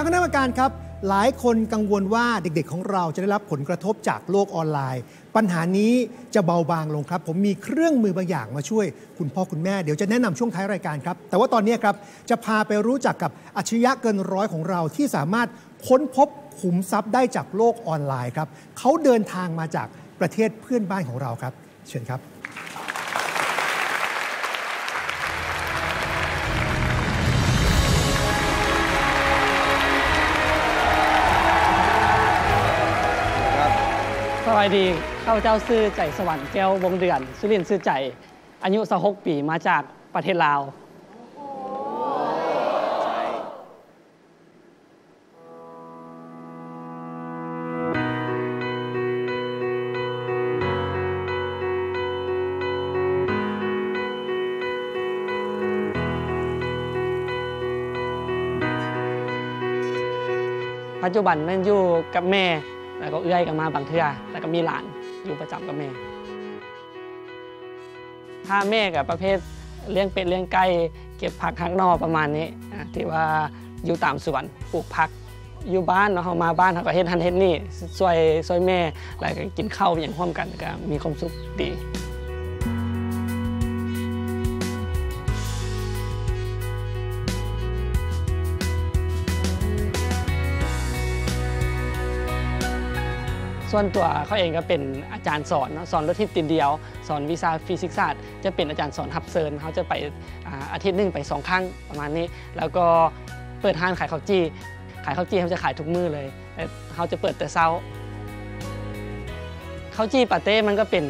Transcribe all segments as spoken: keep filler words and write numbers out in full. ทางคณะกรรมการครับหลายคนกังวลว่าเด็กๆของเราจะได้รับผลกระทบจากโลกออนไลน์ปัญหานี้จะเบาบางลงครับผมมีเครื่องมือบางอย่างมาช่วยคุณพ่อคุณแม่เดี๋ยวจะแนะนำช่วงท้ายรายการครับแต่ว่าตอนนี้ครับจะพาไปรู้จักกับอัจฉริยะเกินร้อยของเราที่สามารถค้นพบขุมทรัพย์ได้จากโลกออนไลน์ครับเขาเดินทางมาจากประเทศเพื่อนบ้านของเราครับเชิญครับสวัสดีข้าพเจ้าซื่อใจสวรรค์แก้ววงเดือนสุรินทร์ซื่อใจอายุสิบหกปีมาจากประเทศลาวปัจจุบันแม่อยู่กับแม่แล้วก็เอื้อยกันมาบางเทื่อแล้วก็มีหลานอยู่ประจำกับแม่ถ้าแม่กับประเภทเลี้ยงเป็ดเลี้ยงไก่เก็บผักข้างนอกประมาณนี้ที่ว่าอยู่ตามสวนปลูกผักอยู่บ้านเนาะเขามาบ้านเขาก็เฮ็ดทันเฮ็ดนี่ช่วยช่วยแม่แล้วก็กินข้าวอย่างร่วมกันก็มีความสุขดีส่วนตัวเขาเองก็เป็นอาจารย์สอนสอนรถทิพย์ติดเดียวสอนวิชาฟิสิกส์ศาสตร์จะเป็นอาจารย์สอนฮับเซิร์นเขาจะไปอาทิตย์หนึ่งไปสองครั้งประมาณนี้แล้วก็เปิดห้างขายข้าวจี้ขายข้าวจี้เขาจะขายทุกมื้อเลยแต่เขาจะเปิดแต่เช้าข้าวจี้ปาเต้มันก็เป็น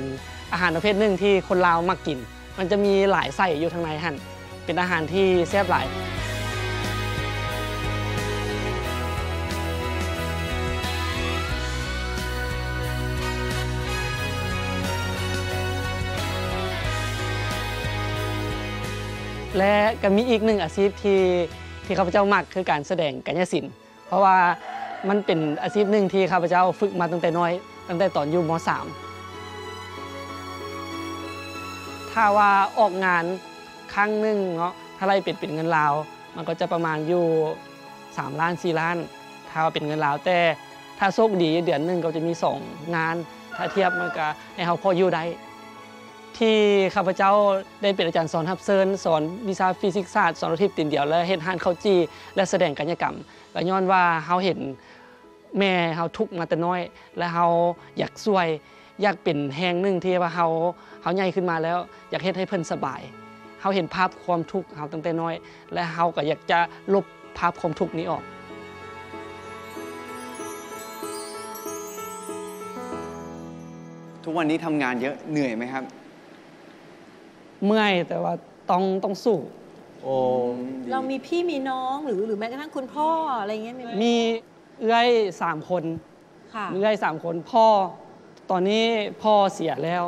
อาหารประเภทหนึ่งที่คนลาวมักกินมันจะมีหลายไส้อยู่ทางในหั่นเป็นอาหารที่แซ่บหลายและก็มีอีกหนึ่งอาชีพที่ที่ข้าพเจ้ามักคือการแสดงกายศิลป์เพราะว่ามันเป็นอาชีพหนึ่งที่ข้าพเจ้าฝึกมาตั้งแต่น้อยตั้งแต่ตอนอยู่ม.สาม ถ้าว่าออกงานครั้งหนึ่งเนาะถ้าไล่เป็นเป็นเงินลาวมันก็จะประมาณอยู่สามล้านสี่ล้านถ้าเป็นเงินลาวแต่ถ้าโชคดีเดือนหนึ่งก็จะมีสองงานถ้าเทียบมันก็ให้เขาพออยู่ได้ที่ข้าพเจ้าได้เป็นอาจารย์สอนฮับเซิร์นสอนวิชาฟิสิกส์ศาสตร์สอนรถทิพย์ตินเดียวและเฮ็ดฮั่นข้าวจี้และแสดงกายกรรมก็ย้อนว่าเขาเห็นแม่เขาทุกข์มาแต่น้อยและเขาอยากช่วยอยากเป็นแห่งหนึ่งที่ว่าเขาเขาใหญ่ขึ้นมาแล้วอยากเฮ็ดให้เพิ่นสบายเขาเห็นภาพความทุกข์เขาตั้งแต่น้อยและเขาก็อยากจะลบภาพความทุกข์นี้ออกทุกวันนี้ทำงานเยอะเหนื่อยไหมครับเมื่อยแต่ว่าต้องต้องสู้เรามีพี่มีน้องหรือหรือแม้กระทั่งคุณพ่ออะไรเงี้ยมีมีเอื้อยสามคนค่ะเอื้อยสามคนพ่อตอนนี้พ่อเสียแล้ว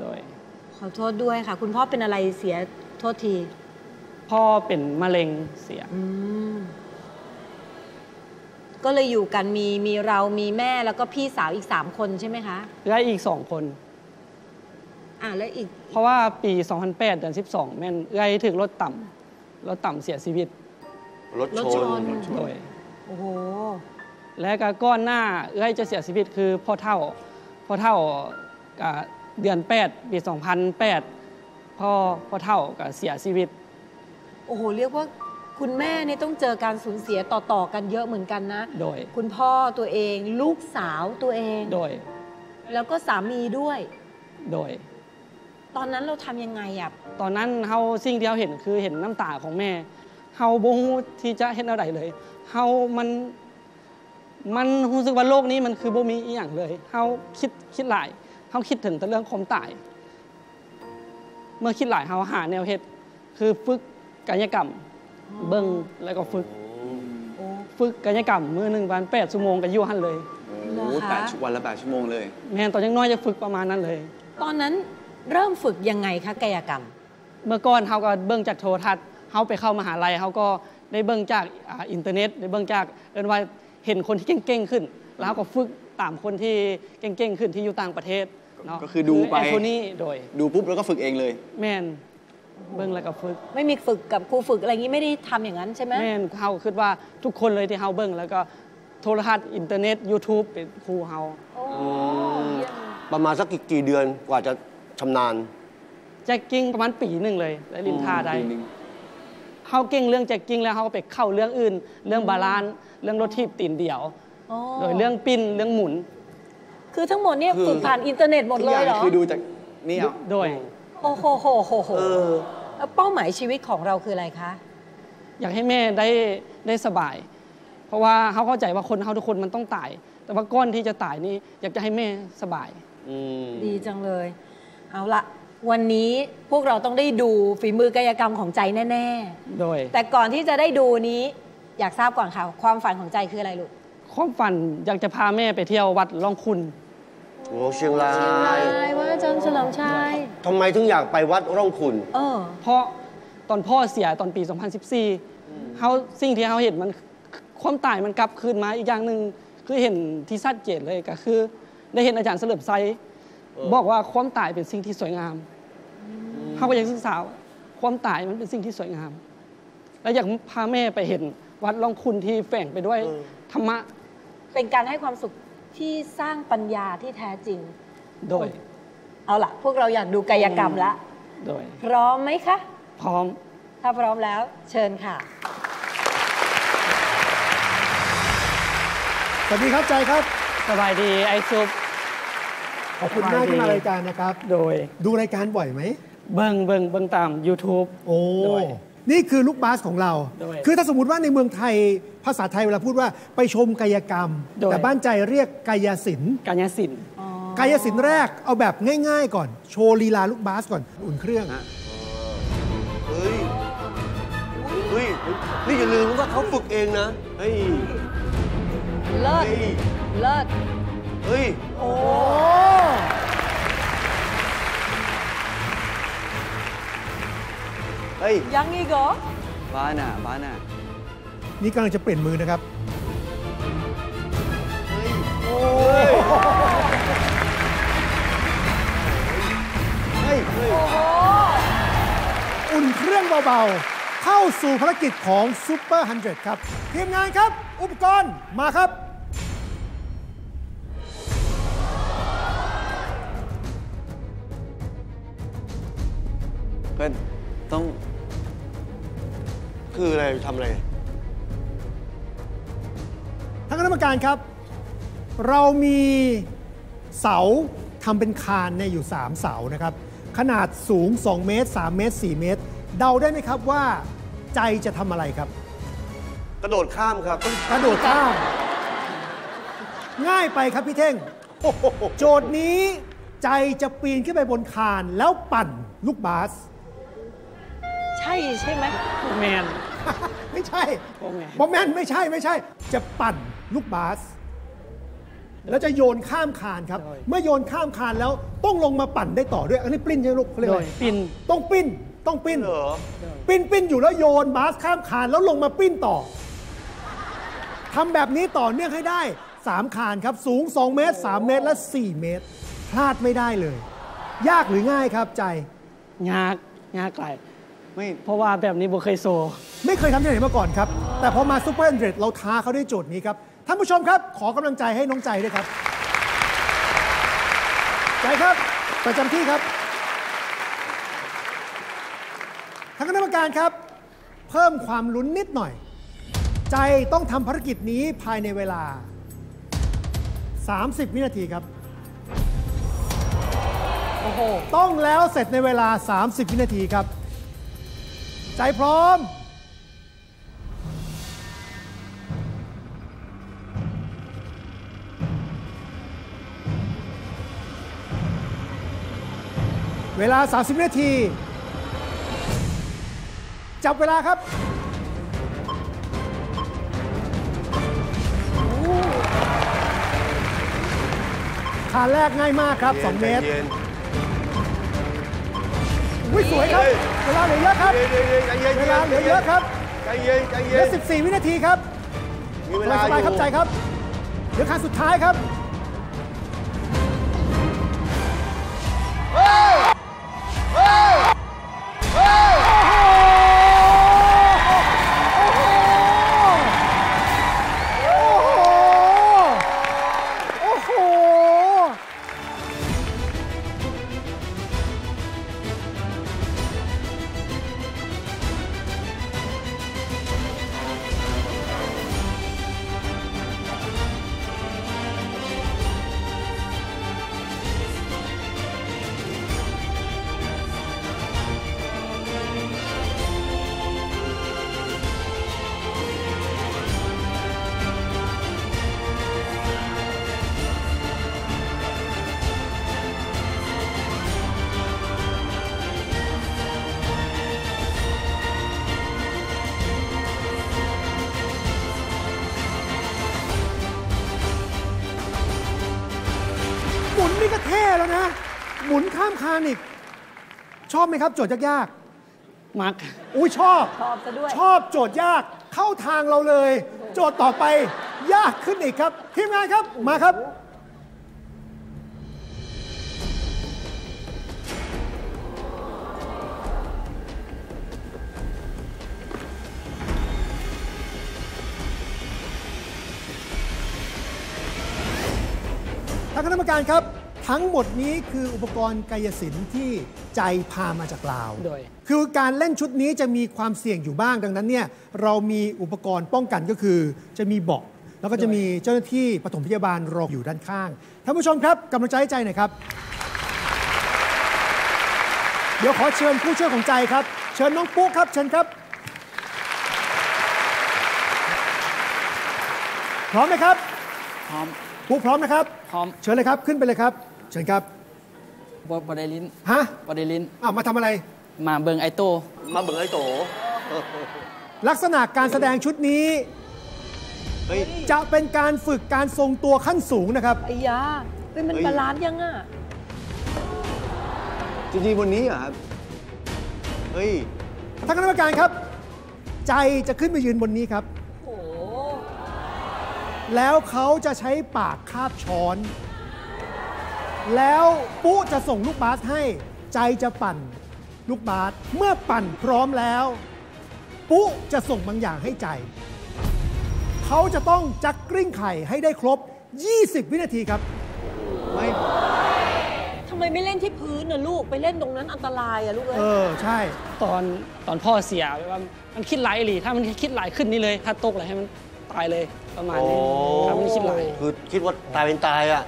โดยขอโทษด้วยค่ะคุณพ่อเป็นอะไรเสียโทษทีพ่อเป็นมะเร็งเสียก็เลยอยู่กันมีมีเรามีแม่แล้วก็พี่สาวอีกสามคนใช่ไหมคะเอื้อยอีกสองคนแล้วอีกเพราะว่าปีสองพันแปดเดือนสิบสองแม่นเอื้อยถึงรถต่ำรถต่ำเสียชีวิตรถชนโดยโอ้โหและก็ก้อนหน้าเอื้อยจะเสียชีวิตคือพ่อเฒ่าพ่อเฒ่าเดือนแปดปีสองพันแปดพ่อพ่อเฒ่าก็เสียชีวิตโอ้โหเรียกว่าคุณแม่นี่ต้องเจอการสูญเสียต่อๆกันเยอะเหมือนกันนะโดยคุณพ่อตัวเองลูกสาวตัวเองโดยแล้วก็สามีด้วยโดยตอนนั้นเราทำยังไงอ่ะตอนนั้นเฮาสิ่งที่เราเห็นคือเห็นน้ำตาของแม่เฮาบ่ฮู้ที่จะเห็นอะไรเลยเฮามันมันรู้สึกว่าโลกนี้มันคือบ่มีอีหยังเลยเฮาคิดคิดหลายเฮาคิดถึงแต่เรื่องความตายเมื่อคิดหลายเฮาหาแนวเฮ็ดคือฝึกกายกรรมเบิ่งแล้วก็ฝึกฝึกกายกรรมมื้อนึงวันแปดชั่วโมงก็อยู่หั่นเลยโอ้แปดวันละแปดชั่วโมงเลยแม่ตอนยังน้อยจะฝึกประมาณนั้นเลยตอนนั้นเริ่มฝึกยังไงคะกายกรรมเมื่อก่อนเขาก็เบิ่งจากโทรทัศน์เขาไปเข้ามหาลัยเขาก็ได้เบิ่งจากอินเทอร์เน็ตได้เบิ่งจากเอิ้นว่าเห็นคนที่เก่งๆขึ้นแล้วก็ฝึกตามคนที่เก่งๆขึ้นที่อยู่ต่างประเทศเนาะก็คือดูไปคนนี้โดยดูปุ๊บแล้วก็ฝึกเองเลยแม่น เบิ้งแล้วก็ฝึกไม่มีฝึกกับครูฝึกอะไรงี้ไม่ได้ทำอย่างนั้นใช่ไหมแม่เฮาคิดว่าทุกคนเลยที่เฮาเบิ้งแล้วก็โทรทัศน์อินเทอร์เน็ตยูทูบเป็นครูเฮาประมาณสักกี่เดือนกว่าจะชำนาญแจ็คกิ้งประมาณปีหนึ่งเลยแล้วลินทาได้เขาเก่งเรื่องแจ็คกิ้งแล้วเขาก็ไปเข้าเรื่องอื่นเรื่องบาลานซ์เรื่องรถทีบตีนเดี่ยวโดยเรื่องปิ้นเรื่องหมุนคือทั้งหมดเนี่ยฝึกผ่านอินเทอร์เน็ตหมดเลยเหรอคือดูจากนี่เอาโดยโอ้โหโหโหโหแล้วเป้าหมายชีวิตของเราคืออะไรคะอยากให้แม่ได้ได้สบายเพราะว่าเขาเข้าใจว่าคนเขาทุกคนมันต้องตายแต่ว่าก้อนที่จะตายนี่อยากจะให้แม่สบายดีจังเลยเอาละวันนี้พวกเราต้องได้ดูฝีมือกายกรรมของใจแน่ๆโดยแต่ก่อนที่จะได้ดูนี้อยากทราบก่อนค่ะความฝันของใจคืออะไรลูกความฝันอยากจะพาแม่ไปเที่ยววัดร่องคุณโอ้เชียงรายเชียงรายว่าอาจารย์เฉลิมชัยทำไมถึงอยากไปวัดร่องคุณเออเพราะตอนพ่อเสียตอนปีสองพันสิบสี่เขาสิ่งที่เขาเห็นมันความตายมันกลับคืนมาอีกอย่างหนึ่งคือเห็นที่ชัดเจนเลยก็คือได้เห็นอาจารย์เฉลิมชัยบอกว่าความตายเป็นสิ่งที่สวยงามเขาก็อยากศึกษาความตายมันเป็นสิ่งที่สวยงามและอยากพาแม่ไปเห็นวัดร่องคุณที่แฝงไปด้วยธรรมะเป็นการให้ความสุขที่สร้างปัญญาที่แท้จริงโดยเอาล่ะพวกเราอยากดูกายกรรมละโดยพร้อมไหมคะพร้อมถ้าพร้อมแล้วเชิญค่ะสวัสดีครับใจครับสบายดีไอซุปขอบคุณมากที่มารายการนะครับโดยดูรายการบ่อยไหมเบิ้งเบิ้งเบิ้งตาม ยูทูบ โอ้นี่คือลูกบาสของเราคือถ้าสมมติว่าในเมืองไทยภาษาไทยเวลาพูดว่าไปชมกายกรรมแต่บ้านใจเรียกกายศิลป์กายศิลป์กายศิลป์แรกเอาแบบง่ายๆก่อนโชว์ลีลาลูกบาสก่อนอุ่นเครื่องฮะเฮ้ยเฮ้ยนี่อย่าลืมว่าเขาฝึกเองนะเฮ้ยเลิศเลิศเฮ้ยโอ้ยังอีกเหรอบ้าน่ะบ้าน่ะนี่กำลังจะเปลี่ยนมือนะครับโอ้ยเฮ้ยโอ้โหอุ่นเครื่องเบาๆเข้าสู่ภารกิจของซูเปอร์หนึ่งร้อยครับทีมงานครับอุปกรณ์มาครับเป็นต้องคืออะไรทำอะไรท่านคณะกรรมการครับเรามีเสาทำเป็นคานเนี่ยอยู่สามเสานะครับขนาดสูงสองเมตรสามเมตรสี่เมตรเดาได้ไหมครับว่าใจจะทำอะไรครับกระโดดข้ามครับกระโดดข้ามง่ายไปครับพี่เท่งโจทย์นี้ใจจะปีนขึ้นไปบนคานแล้วปั่นลูกบาสใช่ใช่ไหมโบแมนไม่ใช่โบแมนไม่ใช่ไม่ใช่จะปั่นลูกบาสแล้วจะโยนข้ามคานครับเมื่อโยนข้ามคานแล้วต้องลงมาปั่นได้ต่อด้วยอันนี้ปลิ้นใช่ไหมลูกเขาเรียกอะไรปิ้นต้องปิ้นต้องปิ้นเหรอปิ้นปิ้นอยู่แล้วโยนบาสข้ามคานแล้วลงมาปิ้นต่อทำแบบนี้ต่อเนื่องให้ได้สามคานครับสูงสองเมตรสามเมตรและสี่เมตรพลาดไม่ได้เลยยากหรือง่ายครับใจยากยากไกลเพราะว่าแบบนี้โบเคยโซไม่เคยทำที่ไหนมาก่อนครับแต่พอมาซูเปอร์หนึ่งร้อยเราท้าเขาได้โจทย์นี้ครับท่านผู้ชมครับขอกำลังใจให้น้องใจด้วยครับใจครับประจำที่ครับทางคณะกรรมการครับเพิ่มความลุ้นนิดหน่อยใจต้องทำภารกิจนี้ภายในเวลาสามสิบวินาทีครับโอ้โหต้องแล้วเสร็จในเวลาสามสิบวินาทีครับใจพร้อมเวลาสามสิบนาทีจับเวลาครับขาแรกง่ายมากครับสองเมตรอุ้ยสวยครับเวลาเหลือเยอะครับเวลาเหลือเยอะครับใจเย็นใจเย็นเหลือสิบสี่วินาทีครับสบายๆครับใจครับเหลือครั้งสุดท้ายครับเฮ้ยเฮ้ยเฮ้ย นี่ก็เท่แล้วนะหมุนข้ามคานอีกชอบไหมครับโจทย์ยากๆมักอุ้ยชอบชอบซะด้วยชอบโจทย์ยากเข้าทางเราเลยโจทย์ต่อไปยากขึ้นอีกครับทีมงานครับมาครับท่านคณะกรรมการครับทั้งหมดนี้คืออุปกรณ์กายศิลป์ที่ใจพามาจากลาวโดยคือการเล่นชุดนี้จะมีความเสี่ยงอยู่บ้างดังนั้นเนี่ยเรามีอุปกรณ์ป้องกันก็คือจะมีเบาะแล้วก็จะมีเจ้าหน้าที่ปฐมพยาบาลรออยู่ด้านข้างท่านผู้ชมครับกำลังใจให้ใจหน่อยครับเดี๋ยวขอเชิญผู้ช่วยของใจครับเชิญน้องปุ๊กครับเชิญครับพร้อมไหมครับพร้อมปุ๊กพร้อมนะครับพร้อมเชิญเลยครับขึ้นไปเลยครับเชิญครับบอดลินฮะบอดลินอ้าวมาทำอะไรมาเบิงไอโตมาเบิงไอโตลักษณะการแสดงชุดนี้จะเป็นการฝึกการทรงตัวขั้นสูงนะครับไอ้ยาเป็นมันบาลานซ์ยังอ่ะจริงๆบนนี้เหรอครับเฮ้ยท่านคณะกรรมการครับใจจะขึ้นไปยืนบนนี้ครับโอ้แล้วเขาจะใช้ปากคาบช้อนแล้วปุ๊จะส่งลูกบาสให้ใจจะปั่นลูกบาสเมื่อปั่นพร้อมแล้วปุ๊จะส่งบางอย่างให้ใจเขาจะต้องจักกลิ้งไข่ให้ได้ครบยี่สิบวินาทีครับไม่ทำไมไม่เล่นที่พื้นนะลูกไปเล่นตรงนั้นอันตรายอะลูกเอ้ยเออใช่ตอนตอนพ่อเสียว่ามันคิดไหลหรือถ้ามันคิดไหลขึ้นนี่เลยถ้าตกเลยให้มันตายเลยประมาณนี้ครับไม่คิดไหลคือคิดว่าตายเป็นตายอะ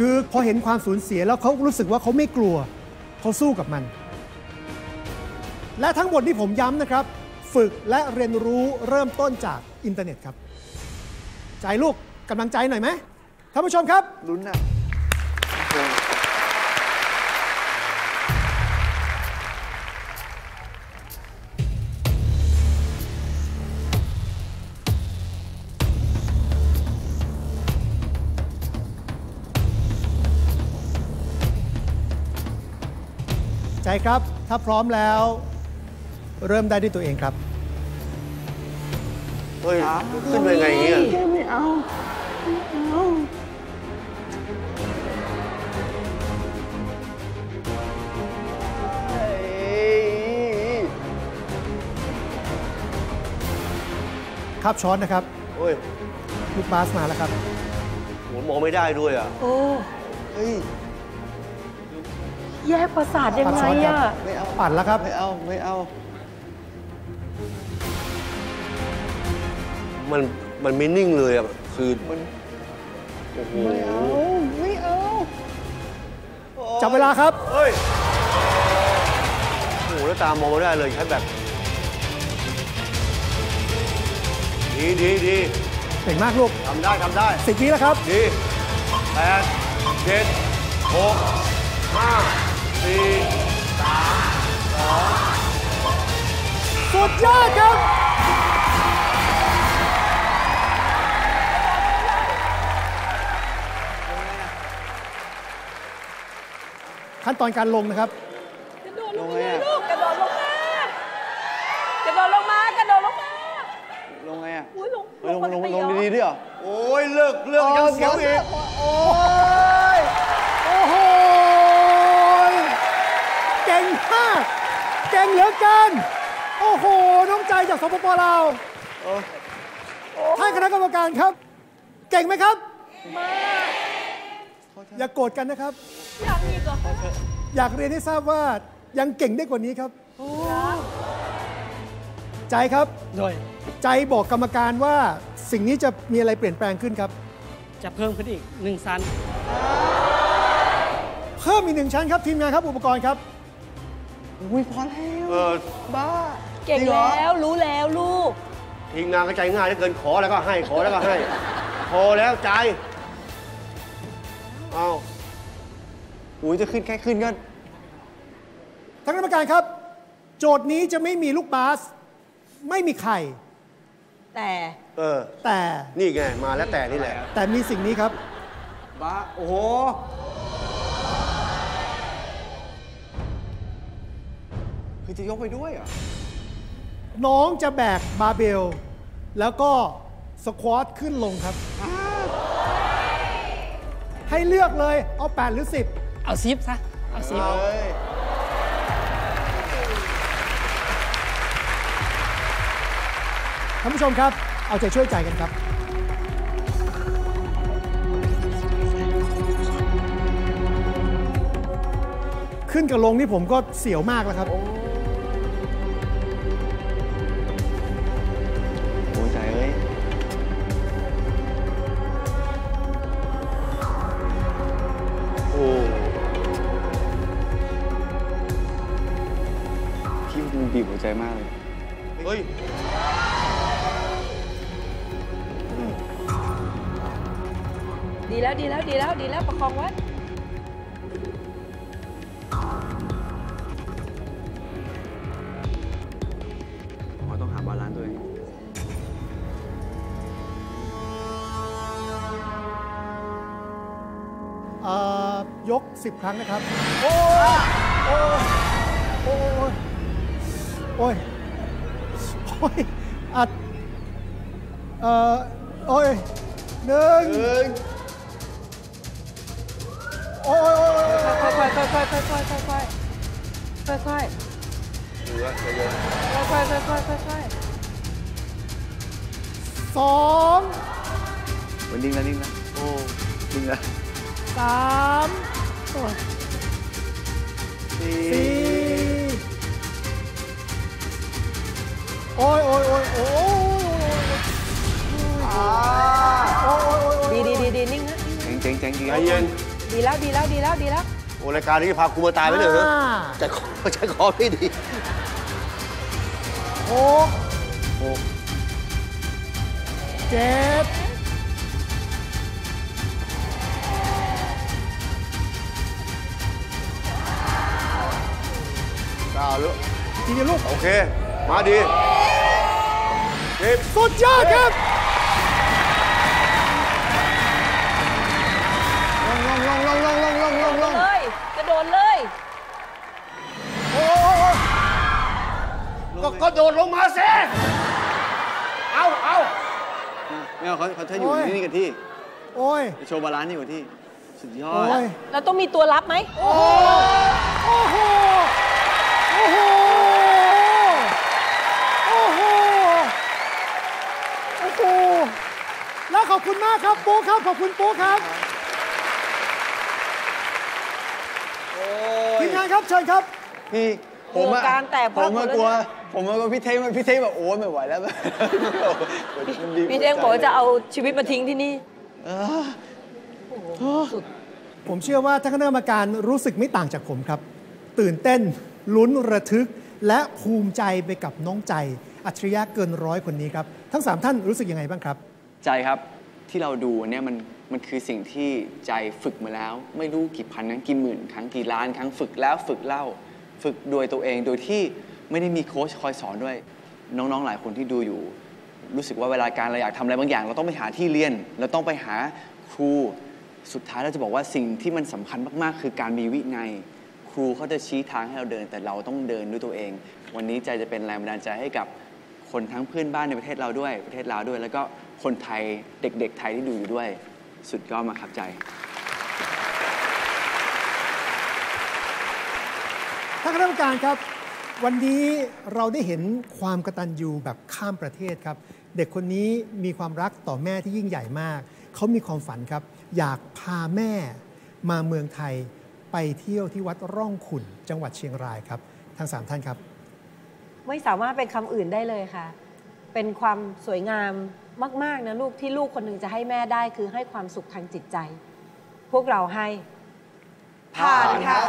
คือพอเห็นความสูญเสียแล้วเขารู้สึกว่าเขาไม่กลัวเขาสู้กับมันและทั้งหมดที่ผมย้ำนะครับฝึกและเรียนรู้เริ่มต้นจากอินเทอร์เน็ตครับใจลูกกำลังใจหน่อยไหมท่านผู้ชมครับลุ้นนะใจครับถ้าพร้อมแล้วเริ่มได้ด้วยตัวเองครับเฮ้ยขึ้นไปไงเงี้ยไม่เอาไม่เอาคาบช้อนนะครับโอ้ยลูกบาสมาแล้วครับผมมองไม่ได้ด้วยอ่ะโอ้เฮ้ยแยกประสาทยังไงอ่ะไม่เอาปั่นแล้วครับไม่เอาไม่เอามันมันไม่นิ่งเลยอ่ะคือมันโอ้โหไม่เอาไม่เอาจับเวลาครับเฮ้ยโอ้โหแล้วตามมองไม่ได้เลยแค่แบบดีดีดีเก่งมากลูกทำได้ทำได้สิบวิแล้วครับดีแปดเจ็ดหกห้าสี่สามสองสุดยอดครับขั้นตอนการลงนะครับกระโดดลงมาลูกกระโดดลงมากระโดดลงมากระโดดลงมาลงไงอ่ะลงลงลงลงดีๆด้วยเหรอโอ้ยเลิกเลิกยังเสียงอีกโอ้ยโอ้โหเก่งมากเก่งเหลือเกินโอ้โหน้องใจจากสปป.ลาวท่านคณะกรรมการครับเก่งไหมครับอย่าโกรธกันนะครับอยากอีกเหรออยากเรียนให้ทราบว่ายังเก่งได้กว่านี้ครับใจครับใจบอกกรรมการว่าสิ่งนี้จะมีอะไรเปลี่ยนแปลงขึ้นครับจะเพิ่มขึ้นอีกหนึ่งชั้นเพิ่มอีกหนึ่งชั้นครับทีมงานครับอุปกรณ์ครับอุ้ยพอแล้วบ้าเก่งแล้วรู้แล้วลูกทีมงานก็ใจง่ายเหลือเกินขอแล้วก็ให้ขอแล้วก็ให้พอแล้วใจเอาอุ้ยจะขึ้นแค่ขึ้นก็ท่านคณะกรรมการครับโจทย์นี้จะไม่มีลูกบาสไม่มีไข่แต่เออแต่นี่ไงมาแล้วแต่นี่แหละแต่มีสิ่งนี้ครับบาโอ้โห คือจะยกไปด้วยอ่ะน้องจะแบกบาร์เบลแล้วก็สควอตขึ้นลงครับให้เลือกเลยเอาแปดหรือสิบเอาสิบซะเอาสิบท่านผู้ชมครับเอาใจช่วยใจกันครับขึ้นกับลงนี่ผมก็เสียวมากแล้วครับโอ้ยใจเอ้ยโอ้พี่มันบีบหัวใจมากเลยเฮ้ยดีแล้วดีแล้วดีแล้วดีแล้วประคองไว้ยกสิบครั้งนะครับโอ้ยโอ้ยโอ้ยโอ้ยอัดเอ่อโอ้ยหนึ่งโอ้ยค่อยๆค่อยๆค่อยๆค่อยๆค่อยๆค่อยๆค่อยๆเหลือเยอะๆค่อยๆค่อยๆค่อยๆสองวันนิ่งนะนิ่งนะโอ้นิ่งนะสามสี่โอ้ยโอ้ยโอ้ยโอ้ยดีดีดีดีนิ่งนะเจ๋งเจ๋งดีแล้วดีแล้วดีแล้วดีแล้วดีแล้วโอ้รายการนี้พากูมาตายไปเลยเหรอใจคอใจคอไม่ดีโอ้โอ้เจ็บทีนี้ลูกโอเคมาดีสุดยอดครับลงลงลงลงลงลงลงลงลงเลยกระโดดเลยโอ้ก็กระโดดลงมาสิเอาเอาไม่เอาเขาเขาถ้าอยู่ที่นี่กันที่โอ้ยโชว์บาลานซ์นี่กว่าที่สุดยอดแล้วต้องมีตัวรับไหมโอ้โหโอ้โห โอ้โห โอ้โห แล้วขอบคุณมากครับปูครับขอบคุณปูครับทีมงานครับเชิญครับพี่ผมอะผมก็กลัวผมก็พี่เท่งพี่เท่งแบบโอ้ไม่ไหวแล้วพี่เท่งบอกจะเอาชีวิตมาทิ้งที่นี่ผมเชื่อว่าท่านคณะกรรมการรู้สึกไม่ต่างจากผมครับตื่นเต้นลุ้นระทึกและภูมิใจไปกับน้องใจอัจฉริยะเกินร้อยคนนี้ครับทั้งสามท่านรู้สึกยังไงบ้างครับใจครับที่เราดูเนี่ยมันมันคือสิ่งที่ใจฝึกมาแล้วไม่รู้กี่พันครั้งกี่หมื่นครั้งกี่ล้านครั้งฝึกแล้วฝึกเล่าฝึกโดยตัวเองโดยที่ไม่ได้มีโค้ชคอยสอนด้วยน้องๆหลายคนที่ดูอยู่รู้สึกว่าเวลาการเราอยากทำอะไรบางอย่างเราต้องไปหาที่เรียนเราต้องไปหาครูสุดท้ายเราจะบอกว่าสิ่งที่มันสำคัญมากๆคือการมีวินัยครูเขาจะชี้ทางให้เราเดินแต่เราต้องเดินด้วยตัวเองวันนี้ใจจะเป็นแรงบันดาลใจให้กับคนทั้งเพื่อนบ้านในประเทศเราด้วยประเทศลาวด้วยแล้วก็คนไทยเด็กๆไทยที่ดูอยู่ด้วยสุดยอดมากครับใจท่านคณะกรรมการครับวันนี้เราได้เห็นความกตัญญูแบบข้ามประเทศครับเด็กคนนี้มีความรักต่อแม่ที่ยิ่งใหญ่มากเขามีความฝันครับอยากพาแม่มาเมืองไทยไปเที่ยวที่วัดร่องขุ่นจังหวัดเชียงรายครับทั้งสามท่านครับไม่สามารถเป็นคำอื่นได้เลยค่ะเป็นความสวยงามมากๆนะลูกที่ลูกคนหนึ่งจะให้แม่ได้คือให้ความสุขทางจิตใจพวกเราให้ผ่านครับ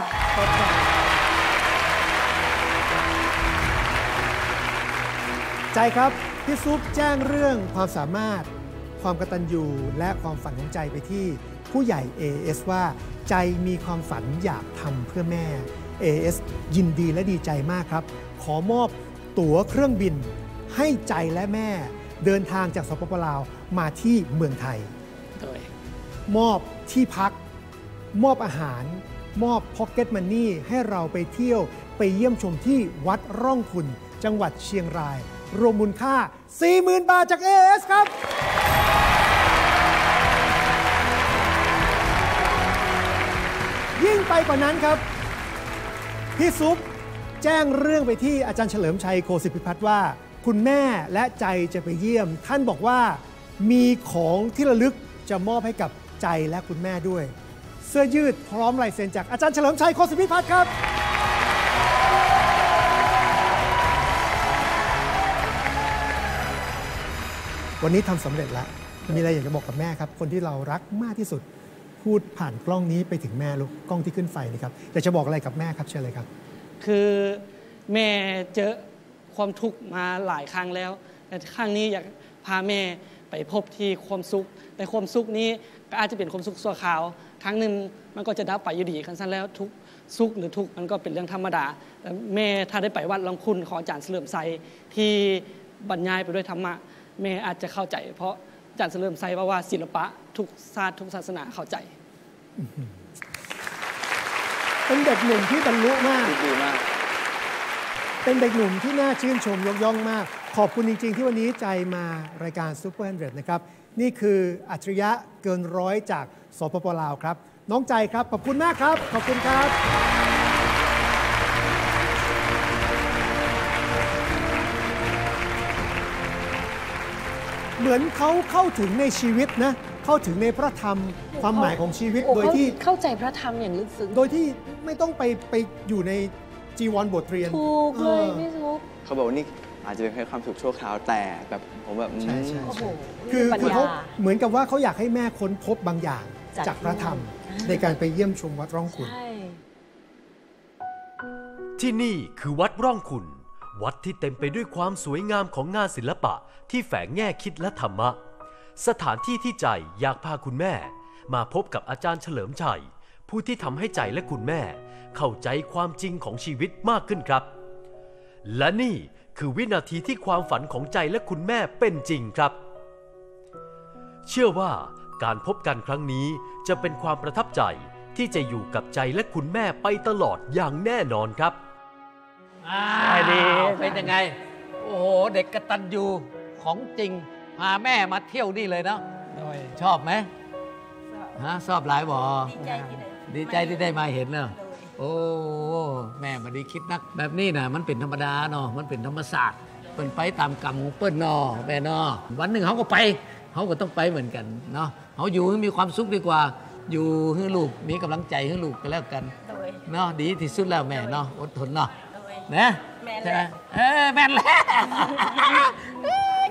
ใจครับพี่ซุปแจ้งเรื่องความสามารถความกตัญญูและความฝันของใจไปที่ผู้ใหญ่ เอ เอส ว่าใจมีความฝันอยากทำเพื่อแม่ เอ เอส ยินดีและดีใจมากครับขอมอบตั๋วเครื่องบินให้ใจและแม่เดินทางจากสปปลาวมาที่เมืองไทยมอบที่พักมอบอาหารมอบพ็อกเก็ตมันนี่ให้เราไปเที่ยว ไปเยี่ยมชมที่วัดร่องขุ่นจังหวัดเชียงรายรวมมูลค่า สี่หมื่น บาทจาก เอ เอส ครับยิ่งไปกว่านั้นครับพี่ซุปแจ้งเรื่องไปที่อาจารย์เฉลิมชัยโคศิตพิพัฒน์ว่าคุณแม่และใจจะไปเยี่ยมท่านบอกว่ามีของที่ระลึกจะมอบให้กับใจและคุณแม่ด้วยเสื้อยืดพร้อมลายเซ็นจากอาจารย์เฉลิมชัยโคศิตพิพัฒน์ครับวันนี้ทำสำเร็จแล้วมีอะไรอยากจะบอกกับแม่ครับคนที่เรารักมากที่สุดพูดผ่านกล้องนี้ไปถึงแม่ลูกกล้องที่ขึ้นไฟนี่ครับอยากจะบอกอะไรกับแม่ครับเชิญเลยครับคือแม่เจอความทุกข์มาหลายครั้งแล้วแต่ครั้งนี้อยากพาแม่ไปพบที่ความสุขแต่ความสุขนี้ก็อาจจะเป็นความสุขชั่วคราวครั้งหนึ่งมันก็จะดับไปอยู่ดีกันซะแล้วทุกสุขหรือทุกข์มันก็เป็นเรื่องธรรมดาแต่แม่ถ้าได้ไปวัดร่องขุ่นของอาจารย์เฉลิมชัยที่บรรยายไปด้วยธรรมะแม่อาจจะเข้าใจเพราะอาจารย์เฉลิมชัยว่าศิลปะทุกศาสตร์ทุกศาสนาเข้าใจเป็นเด็กหนุ่มที่บรรลุมากดีมากเป็นเด็กหนุ่มที่น่าชื่นชมยกย่องมากขอบคุณจริงๆที่วันนี้ใจมารายการซูเปอร์หนึ่งร้อยนะครับนี่คืออัจฉริยะเกินร้อยจากสปป.ลาวครับน้องใจครับขอบคุณมากครับขอบคุณครับเหมือนเขาเข้าถึงในชีวิตนะเข้าถึงในพระธรรมความหมายของชีวิตโดยที่เข้าใจพระธรรมอย่างลึกซึ้งโดยที่ไม่ต้องไปไปอยู่ในจีวรบทเรียนถูกเลยพี่ซุปเขาบอกว่านี่อาจจะเป็นแค่ความสุขชั่วคราวแต่แบบผมแบบใช่ใช่คือคือเขาเหมือนกับว่าเขาอยากให้แม่ค้นพบบางอย่างจากพระธรรมในการไปเยี่ยมชมวัดร่องขุ่นที่นี่คือวัดร่องขุ่นวัดที่เต็มไปด้วยความสวยงามของงานศิลปะที่แฝงแง่คิดและธรรมะสถานที่ที่ใจอยากพาคุณแม่มาพบกับอาจารย์เฉลิมชัยผู้ที่ทำให้ใจและคุณแม่เข้าใจความจริงของชีวิตมากขึ้นครับและนี่คือวินาทีที่ความฝันของใจและคุณแม่เป็นจริงครับเชื่อว่าการพบกันครั้งนี้จะเป็นความประทับใจที่จะอยู่กับใจและคุณแม่ไปตลอดอย่างแน่นอนครับดีเป็นยังไงโอ้โหเด็กกตัญญูของจริงพาแม่มาเที่ยวนี่เลยเนาะชอบไหมฮะชอบหลายบ่ดีใจที่ได้มาเห็นเนาะโอ้แม่มาดีคิดนักแบบนี้นะมันเป็นธรรมดาเนาะมันเป็นธรรมศาสตร์เปิ้นไปตามกรรมของเปิ้นเนาะแม่เนาะวันหนึ่งเขาก็ไปเขาก็ต้องไปเหมือนกันเนาะเขาอยู่ให้มีความสุขดีกว่าอยู่ให้ลูกมีกำลังใจให้ลูกกันแล้วกันเนาะดีที่สุดแล้วแม่เนาะอดทนเนาะนะใช่ไหมเออแม่นแล้ว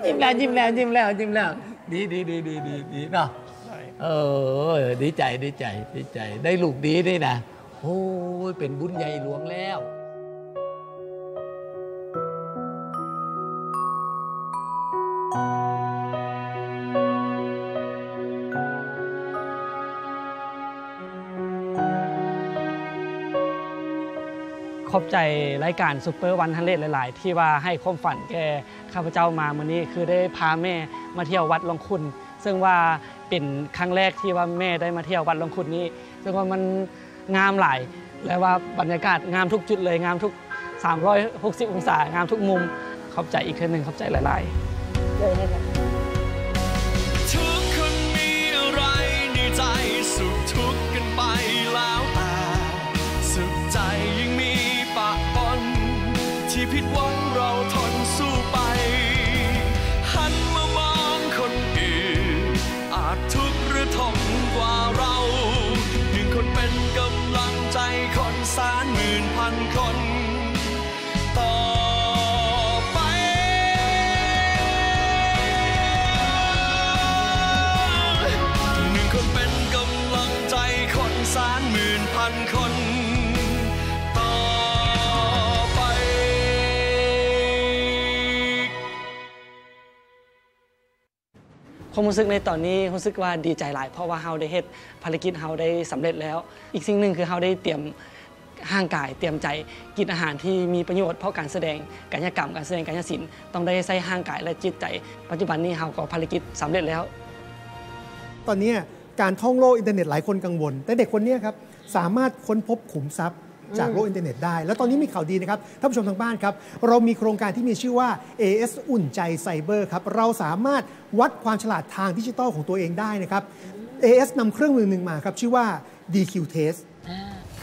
ยิ้มแล้วยิ้มแล้วยิ้มแล้วยิ้มแล้วดีดีดีดีดีดีเนาะเออดีใจดีใจดีใจได้ลูกดีด้วยนะโอ้ยเป็นบุญใหญ่หลวงแล้วขอบใจรายการซูเปอร์วันฮันเล่หลายๆที่ว่าให้ความฝันแก่ข้าพเจ้ามาวันนี้คือได้พาแม่มาเที่ยววัดร่องขุ่นซึ่งว่าเป็นครั้งแรกที่ว่าแม่ได้มาเที่ยววัดร่องขุ่นนี้ซึ่งว่ามันงามหลายและว่าบรรยากาศงามทุกจุดเลยงามทุกสามร้อยหกสิบองศางามทุกมุมขอบใจอีกครั้งหนึ่งขอบใจหลายๆเลยให้กันทุกคนมีอะไรในใจสุขทุกข์กันไปแล้วแต่สุขใจยังมีปะปนที่ผิดหวังเราทนสู้ไปหันมามองคนอื่นอาจทุกข์หรือทนกว่าเราเป็นกำลังใจคนสามหมื่นพันคนต่อไปหนึ่งคนเป็นกำลังใจคนสามหมื่นพันคนต่อไปความรู้สึกในตอนนี้รู้สึกว่าดีใจหลายเพราะว่าเฮาได้เฮ็ดภารกิจเฮาได้สำเร็จแล้วอีกสิ่งหนึ่งคือเฮาได้เตรียมร่างกายเตรียมใจกินอาหารที่มีประโยชน์เพราะการแสดงกายกรรมการแสดงกายศิลป์ต้องได้ใช้ร่างกายและจิตใจปัจจุบันนี้เฮาก็ภารกิจสำเร็จแล้วตอนนี้การท่องโลกอินเทอร์เน็ตหลายคนกังวลแต่เด็กคนนี้ครับสามารถค้นพบขุมทรัพย์ จากโลกอินเทอร์เน็ตได้แล้วตอนนี้มีข่าวดีนะครับท่านผู้ชมทางบ้านครับเรามีโครงการที่มีชื่อว่า เอ เอส อุ่นใจไซเบอร์ครับเราสามารถวัดความฉลาดทางดิจิทัลของตัวเองได้นะครับ เอ เอส นำเครื่องมือหนึ่งมาครับชื่อว่า ดี คิว Test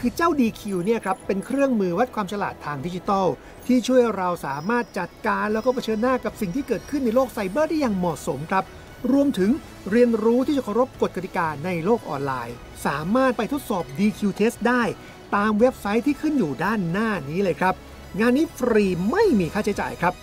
คือเจ้า ดี คิว เนี่ยครับเป็นเครื่องมือวัดความฉลาดทางดิจิทัลที่ช่วยเราสามารถจัดการแล้วก็เผชิญหน้ากับสิ่งที่เกิดขึ้นในโลกไซเบอร์ได้อย่างเหมาะสมครับรวมถึงเรียนรู้ที่จะเคารพกฎกติกาในโลกออนไลน์สามารถไปทดสอบ ดี คิว Test ได้ตามเว็บไซต์ที่ขึ้นอยู่ด้านหน้านี้เลยครับงานนี้ฟรีไม่มีค่าใช้จ่ายครับ